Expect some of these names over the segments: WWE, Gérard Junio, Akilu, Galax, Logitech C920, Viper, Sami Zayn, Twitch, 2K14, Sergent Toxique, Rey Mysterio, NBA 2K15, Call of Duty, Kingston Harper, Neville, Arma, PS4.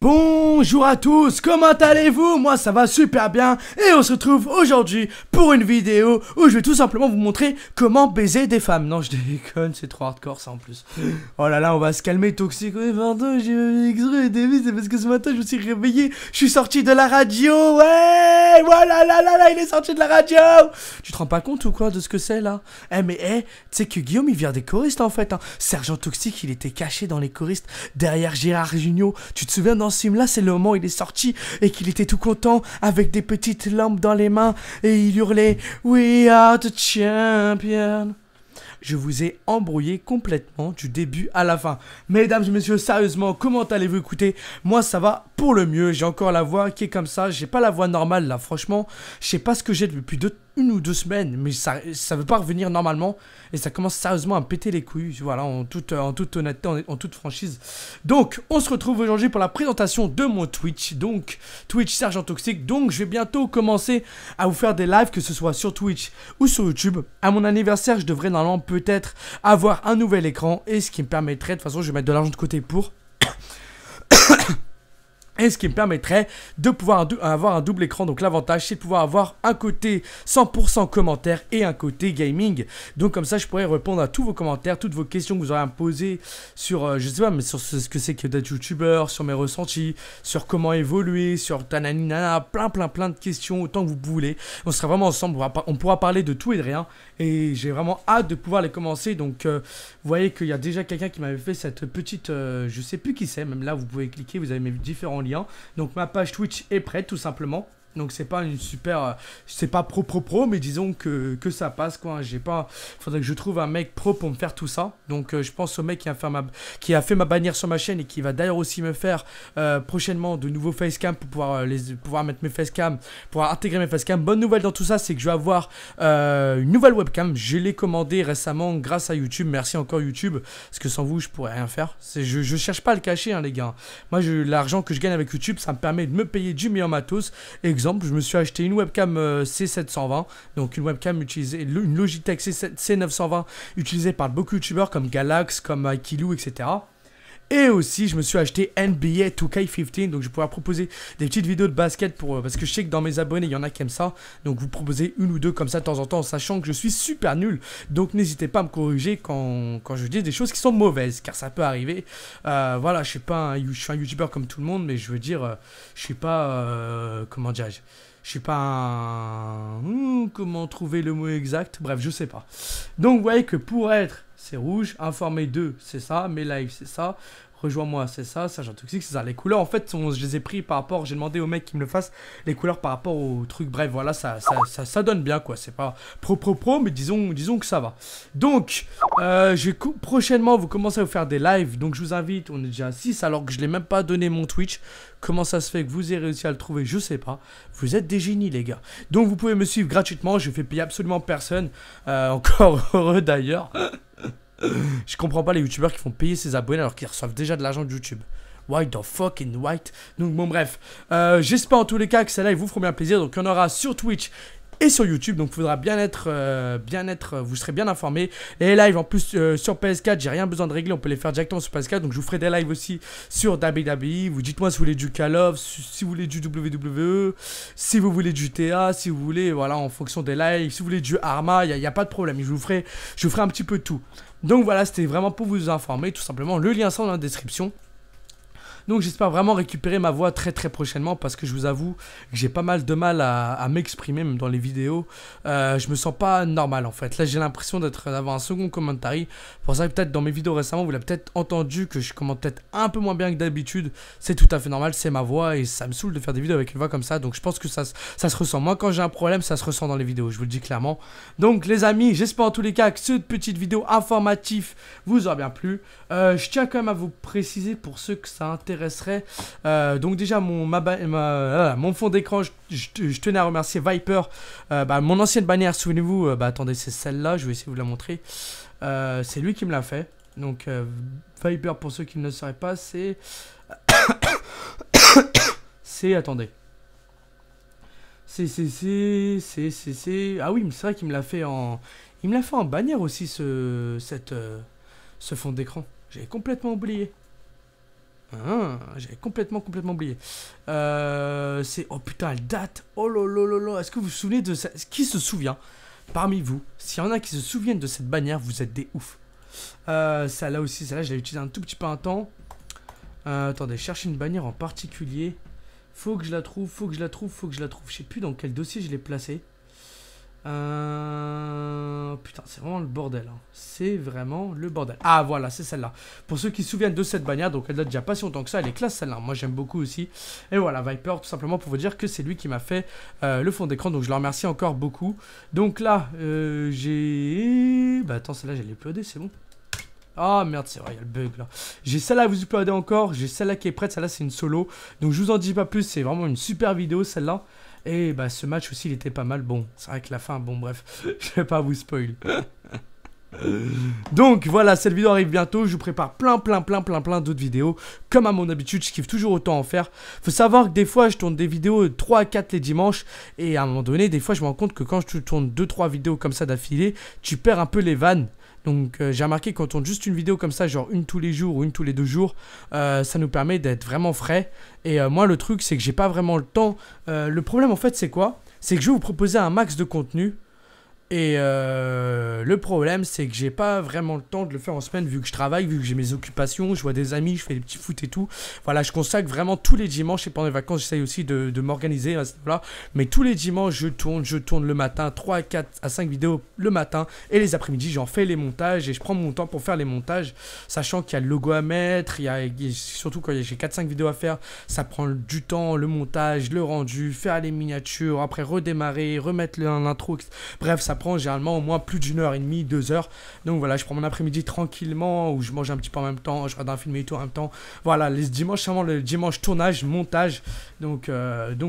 Bonjour à tous, comment allez-vous? Moi ça va super bien et on se retrouve aujourd'hui pour une vidéo où je vais tout simplement vous montrer comment baiser des femmes. Non je déconne, c'est trop hardcore ça en plus. Oh là là, on va se calmer toxique. Oui pardon, j'ai exprès David, c'est parce que ce matin je me suis réveillé, je suis sorti de la radio. Ouais, voilà, là, il est sorti de la radio. Tu te rends pas compte ou quoi de ce que c'est là? Eh mais eh, tu sais que Guillaume il vient des choristes en fait hein. Sergent Toxique il était caché dans les choristes derrière Gérard Junio. Tu te souviens dans ce film là, c'est le moment où il est sorti et qu'il était tout content avec des petites lampes dans les mains et il hurlait We are the champion. Je vous ai embrouillé complètement du début à la fin. Mesdames et messieurs, sérieusement, comment allez-vous? Écoutez, moi ça va pour le mieux. J'ai encore la voix qui est comme ça. J'ai pas la voix normale là, franchement. Je sais pas ce que j'ai depuis une ou deux semaines, mais ça veut pas revenir normalement. Et ça commence sérieusement à me péter les couilles. Voilà, en toute honnêteté, en toute franchise. Donc, on se retrouve aujourd'hui pour la présentation de mon Twitch. Donc, Twitch Sergent Toxique. Donc, je vais bientôt commencer à vous faire des lives, que ce soit sur Twitch ou sur YouTube. À mon anniversaire, je devrais normalement peut-être avoir un nouvel écran. Et ce qui me permettrait, de toute façon, je vais mettre de l'argent de côté pour... Et ce qui me permettrait de pouvoir avoir un double écran. Donc l'avantage c'est de pouvoir avoir un côté 100% commentaires et un côté gaming. Donc comme ça je pourrais répondre à tous vos commentaires, toutes vos questions que vous aurez à me poser sur, je sais pas, mais sur ce que c'est que d'être youtubeur, sur mes ressentis, sur comment évoluer, sur tananinana, plein de questions autant que vous voulez. On sera vraiment ensemble, on pourra parler de tout et de rien. Et j'ai vraiment hâte de pouvoir les commencer. Donc vous voyez qu'il y a déjà quelqu'un qui m'avait fait cette petite, je sais plus qui c'est, même là vous pouvez cliquer, vous avez mes différents liens. Donc ma page Twitch est prête tout simplement. Donc c'est pas une super, c'est pas pro mais disons que ça passe quoi. J'ai pas, faudrait que je trouve un mec pro pour me faire tout ça. Donc je pense au mec qui a fait ma bannière sur ma chaîne et qui va d'ailleurs aussi me faire prochainement de nouveaux facecam pour pouvoir mettre mes facecam, pour intégrer mes facecam. Bonne nouvelle dans tout ça, c'est que je vais avoir une nouvelle webcam. Je l'ai commandée récemment grâce à YouTube. Merci encore YouTube parce que sans vous je pourrais rien faire. Je cherche pas à le cacher hein, les gars. Moi l'argent que je gagne avec YouTube ça me permet de me payer du meilleur matos. Et exemple, je me suis acheté une webcam C920, donc une webcam utilisée, une Logitech C920 utilisée par beaucoup de youtubeurs comme Galax, comme Akilu, etc. Et aussi, je me suis acheté NBA 2K15, donc je pourrais proposer des petites vidéos de basket pour parce que je sais que dans mes abonnés, il y en a qui aiment ça. Donc vous proposez une ou deux comme ça de temps en temps, en sachant que je suis super nul. Donc n'hésitez pas à me corriger quand je dis des choses qui sont mauvaises, car ça peut arriver. Voilà, je suis pas un youtubeur comme tout le monde, mais je veux dire, je suis pas... comment dirais-je ? Je suis pas un... comment trouver le mot exact? Bref, je sais pas. Donc vous voyez que pour être, c'est rouge, informé 2, c'est ça, mes lives, c'est ça, rejoins-moi, c'est ça, Sergent Toxique, c'est ça. Les couleurs, en fait, je les ai pris par rapport, j'ai demandé au mec qui me le fasse, les couleurs par rapport au truc, bref, voilà, ça donne bien, quoi. C'est pas pro, mais disons que ça va. Donc, je vais prochainement vous commencer à vous faire des lives, donc je vous invite, on est déjà à 6, alors que je l'ai même pas donné mon Twitch. Comment ça se fait que vous ayez réussi à le trouver? Je sais pas. Vous êtes des génies, les gars. Donc, vous pouvez me suivre gratuitement. Je fais payer absolument personne. Encore heureux, d'ailleurs. Je comprends pas les youtubeurs qui font payer ses abonnés alors qu'ils reçoivent déjà de l'argent de YouTube. Why the fucking white? Donc, bon, bref. J'espère en tous les cas que celle-là, ils vous feront bien plaisir. Donc, il y en aura sur Twitch et sur YouTube, donc faudra bien être, vous serez bien informés. Les lives en plus sur PS4, j'ai rien besoin de régler, on peut les faire directement sur PS4. Donc je vous ferai des lives aussi sur WWE. Vous dites-moi si vous voulez du Call of, si vous voulez du WWE, si vous voulez du TA, si vous voulez, voilà, en fonction des lives, si vous voulez du Arma, il n'y a pas de problème. Je vous ferai un petit peu tout. Donc voilà, c'était vraiment pour vous informer, tout simplement. Le lien sera dans la description. Donc j'espère vraiment récupérer ma voix très prochainement parce que je vous avoue que j'ai pas mal de mal à m'exprimer même dans les vidéos. Je me sens pas normal en fait. Là j'ai l'impression d'avoir un second commentary. Pour ça peut-être dans mes vidéos récemment vous l'avez peut-être entendu que je commente peut-être un peu moins bien que d'habitude. C'est tout à fait normal, c'est ma voix et ça me saoule de faire des vidéos avec une voix comme ça. Donc je pense que ça se ressent. Moi quand j'ai un problème ça se ressent dans les vidéos, je vous le dis clairement. Donc les amis, j'espère en tous les cas que cette petite vidéo informative vous aura bien plu. Je tiens quand même à vous préciser pour ceux que ça intéresse. Donc déjà mon fond d'écran, je tenais à remercier Viper, mon ancienne bannière, souvenez-vous, attendez, c'est celle-là, je vais essayer de vous la montrer, c'est lui qui me l'a fait, donc Viper pour ceux qui ne le sauraient pas, c'est attendez, Ah oui, mais c'est vrai qu'il me l'a fait en... Il me l'a fait en bannière aussi, ce fond d'écran. J'avais complètement oublié. Ah, j'avais complètement oublié. C'est... Oh putain, elle date. Oh lolololo. Est-ce que vous vous souvenez de ça? Qui se souvient parmi vous? S'il y en a qui se souviennent de cette bannière, vous êtes des ouf. Celle-là aussi, celle-là, je l'ai utilisée un tout petit peu un temps. Attendez, cherche une bannière en particulier. Faut que je la trouve, Je sais plus dans quel dossier je l'ai placée. Putain, c'est vraiment le bordel. Hein. C'est vraiment le bordel. Ah, voilà, c'est celle-là. Pour ceux qui se souviennent de cette bannière, donc elle date déjà pas si longtemps que ça. Elle est classe, celle-là. Moi, j'aime beaucoup aussi. Et voilà, Viper, tout simplement pour vous dire que c'est lui qui m'a fait le fond d'écran. Donc, je le remercie encore beaucoup. Donc là, j'ai... Bah, attends, celle-là, j'allais uploader, c'est bon. Ah merde, c'est vrai, il y a le bug là. J'ai celle-là à vous uploader encore, j'ai celle-là qui est prête, celle-là c'est une solo. Donc je vous en dis pas plus, c'est vraiment une super vidéo celle-là. Et bah ce match aussi il était pas mal, bon, c'est vrai que la fin, bon bref, je vais pas vous spoil. Donc voilà, cette vidéo arrive bientôt. Je vous prépare plein d'autres vidéos. Comme à mon habitude, je kiffe toujours autant en faire. Faut savoir que des fois je tourne des vidéos 3 à 4 les dimanches. Et à un moment donné, des fois je me rends compte que quand je tourne 2-3 vidéos comme ça d'affilée, tu perds un peu les vannes. Donc j'ai remarqué qu'on tourne juste une vidéo comme ça, genre une tous les jours ou une tous les 2 jours, ça nous permet d'être vraiment frais. Et moi le truc c'est que j'ai pas vraiment le temps. Le problème en fait c'est quoi? C'est que je vais vous proposer un max de contenu. Et le problème c'est que j'ai pas vraiment le temps de le faire en semaine, vu que je travaille, vu que j'ai mes occupations, je vois des amis, je fais des petits foot et tout. Voilà, je consacre vraiment tous les dimanches, et pendant les vacances j'essaye aussi de m'organiser à ce niveau-là. Mais tous les dimanches je tourne le matin, 3 à 4 à 5 vidéos le matin. Et les après-midi j'en fais les montages et je prends mon temps pour faire les montages. Sachant qu'il y a le logo à mettre, surtout quand j'ai 4-5 vidéos à faire, ça prend du temps, le montage, le rendu, faire les miniatures, après redémarrer, remettre l'intro, bref ça prend généralement au moins plus d'1h30, 2 heures. Donc voilà, je prends mon après-midi tranquillement où je mange un petit peu en même temps, je regarde un film et tout en même temps. Voilà, les dimanches, c'est vraiment le dimanche tournage, montage. Donc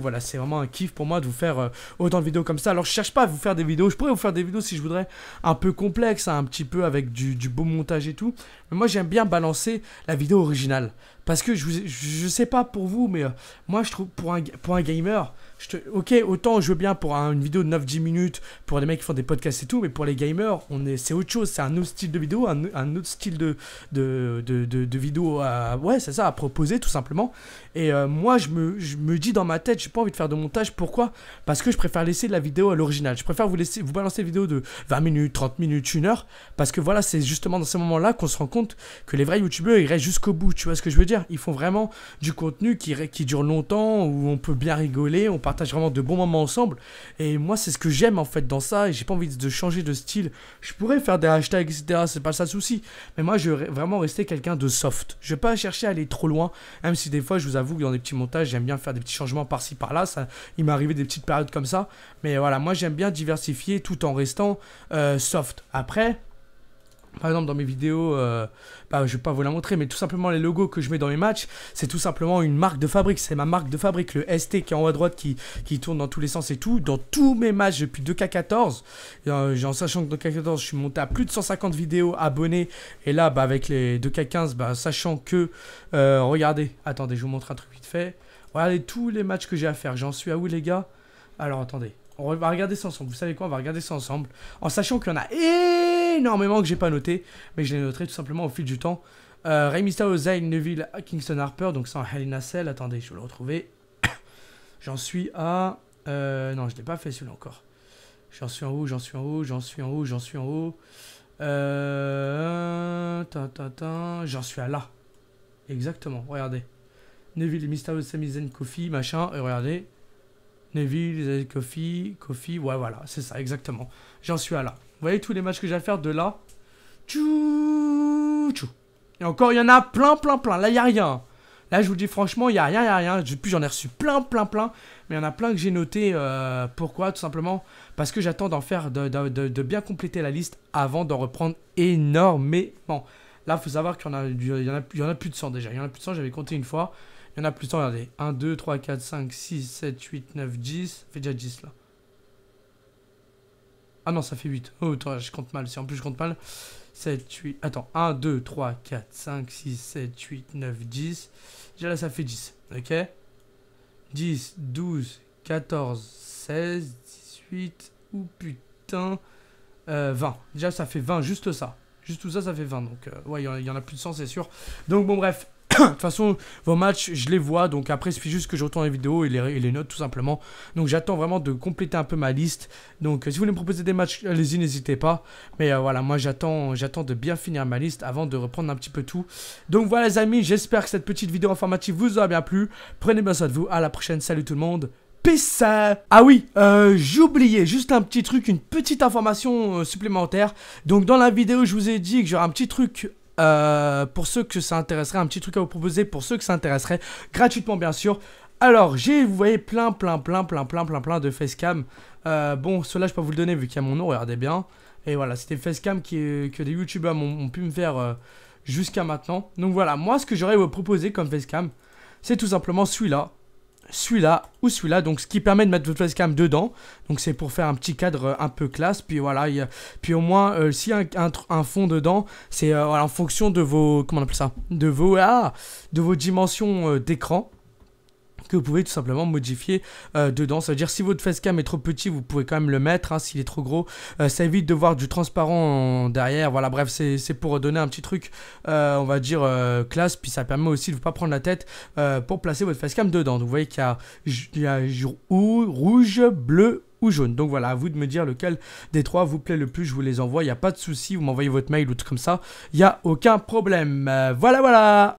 voilà, c'est vraiment un kiff pour moi de vous faire autant de vidéos comme ça. Alors je cherche pas à vous faire des vidéos, je pourrais vous faire des vidéos si je voudrais un peu complexe, hein, un petit peu avec du beau montage et tout. Mais moi j'aime bien balancer la vidéo originale. Parce que je sais pas pour vous, mais moi je trouve pour un gamer, ok, autant je veux bien pour une vidéo de 9-10 minutes, pour des mecs qui font des podcasts et tout, mais pour les gamers, c'est autre chose, c'est un autre style de vidéo, un autre style de vidéo à, ouais, c'est ça, à proposer tout simplement. Et moi je me dis dans ma tête, j'ai pas envie de faire de montage, pourquoi? Parce que je préfère laisser la vidéo à l'original, je préfère vous balancer une vidéo de 20 minutes, 30 minutes, 1 heure, parce que voilà, c'est justement dans ces moments-là qu'on se rend compte que les vrais youtubeurs ils restent jusqu'au bout, tu vois ce que je veux dire? Ils font vraiment du contenu qui dure longtemps, où on peut bien rigoler, on partage vraiment de bons moments ensemble. Et moi c'est ce que j'aime en fait dans ça, et j'ai pas envie de changer de style. Je pourrais faire des hashtags etc, c'est pas ça le souci, mais moi je veux vraiment rester quelqu'un de soft. Je vais pas chercher à aller trop loin, même si des fois je vous avoue que dans des petits montages j'aime bien faire des petits changements par-ci par-là, il m'est arrivé des petites périodes comme ça. Mais voilà, moi j'aime bien diversifier tout en restant soft. Après... Par exemple dans mes vidéos, bah, je vais pas vous la montrer, mais tout simplement les logos que je mets dans mes matchs, c'est tout simplement une marque de fabrique, c'est ma marque de fabrique, le ST qui est en haut à droite qui tourne dans tous les sens et tout. Dans tous mes matchs depuis 2K14, en sachant que dans 2K14 je suis monté à plus de 150 vidéos abonnés, et là bah, avec les 2K15, bah, sachant que, regardez, attendez je vous montre un truc vite fait, regardez tous les matchs que j'ai à faire, j'en suis à où les gars? Alors attendez, on va regarder ça ensemble, vous savez quoi, on va regarder ça ensemble, en sachant qu'il y en a énormément que j'ai pas noté, mais je les noterai tout simplement au fil du temps. Rey Mysterio, Zayn, Neville, Kingston Harper, donc c'est en Hell in a Cell. Attendez, je vais le retrouver. J'en suis à... non, je l'ai pas fait celui-là encore. J'en suis en haut, j'en suis en haut. J'en suis à là. Exactement, regardez. Neville, Mysterio, Sami Zayn, Kofi, machin, et regardez. Neville, Kofi, ouais voilà, c'est ça, exactement. J'en suis à là. Vous voyez tous les matchs que j'ai à faire de là. Tchou. Et encore, il y en a plein. Là, il n'y a rien. Là, je vous le dis franchement, il n'y a rien, Depuis, j'en ai reçu plein. Mais il y en a plein que j'ai noté. Pourquoi? Tout simplement parce que j'attends d'en faire, de bien compléter la liste avant d'en reprendre énormément. Là, il faut savoir qu'il y en a plus de 100 déjà. Il y en a plus de 100, j'avais compté une fois. Il y en a plus de 100, regardez. 1, 2, 3, 4, 5, 6, 7, 8, 9, 10. Ça fait déjà 10 là. Ah non, ça fait 8. Oh, attends, je compte mal. Si en plus je compte mal. 7, 8. Attends, 1, 2, 3, 4, 5, 6, 7, 8, 9, 10. Déjà là, ça fait 10. Ok. 10, 12, 14, 16, 18, ou putain, 20. Déjà, ça fait 20, juste ça. Juste tout ça, ça fait 20. Donc, ouais, il y en a plus de 100, c'est sûr. Donc, bon, bref. De toute façon, vos matchs, je les vois. Donc après, il suffit juste que je retourne les vidéos et les notes, tout simplement. Donc j'attends vraiment de compléter un peu ma liste. Donc si vous voulez me proposer des matchs, allez-y, n'hésitez pas. Mais voilà, moi j'attends de bien finir ma liste avant de reprendre un petit peu tout. Donc voilà les amis, j'espère que cette petite vidéo informative vous aura bien plu. Prenez bien soin de vous, à la prochaine, salut tout le monde. Peace. Ah oui, j'oubliais juste un petit truc, une petite information supplémentaire. Donc dans la vidéo, je vous ai dit que j'aurai un petit truc... pour ceux que ça intéresserait, un petit truc à vous proposer pour ceux que ça intéresserait, gratuitement bien sûr. Alors j'ai, vous voyez, plein de facecam. Bon, cela je peux vous le donner vu qu'il y a mon nom, regardez bien. Et voilà, c'était facecam que des youtubeurs ont pu me faire jusqu'à maintenant. Donc voilà, moi ce que j'aurais à vous proposer comme facecam, c'est tout simplement celui-là, celui-là ou celui-là, donc ce qui permet de mettre votre facecam dedans, donc c'est pour faire un petit cadre un peu classe, puis voilà, puis au moins s'il y a un fond dedans, c'est voilà, en fonction de vos, comment on appelle ça, de vos dimensions d'écran, que vous pouvez tout simplement modifier dedans. Ça veut dire si votre facecam est trop petit, vous pouvez quand même le mettre, hein, s'il est trop gros. Ça évite de voir du transparent derrière. Voilà, bref, c'est pour donner un petit truc, on va dire, classe. Puis ça permet aussi de ne pas prendre la tête pour placer votre facecam dedans. Donc vous voyez qu'il y a rouge, bleu ou jaune. Donc voilà, à vous de me dire lequel des trois vous plaît le plus. Je vous les envoie, il n'y a pas de souci. Vous m'envoyez votre mail ou tout comme ça, il n'y a aucun problème. Voilà, voilà.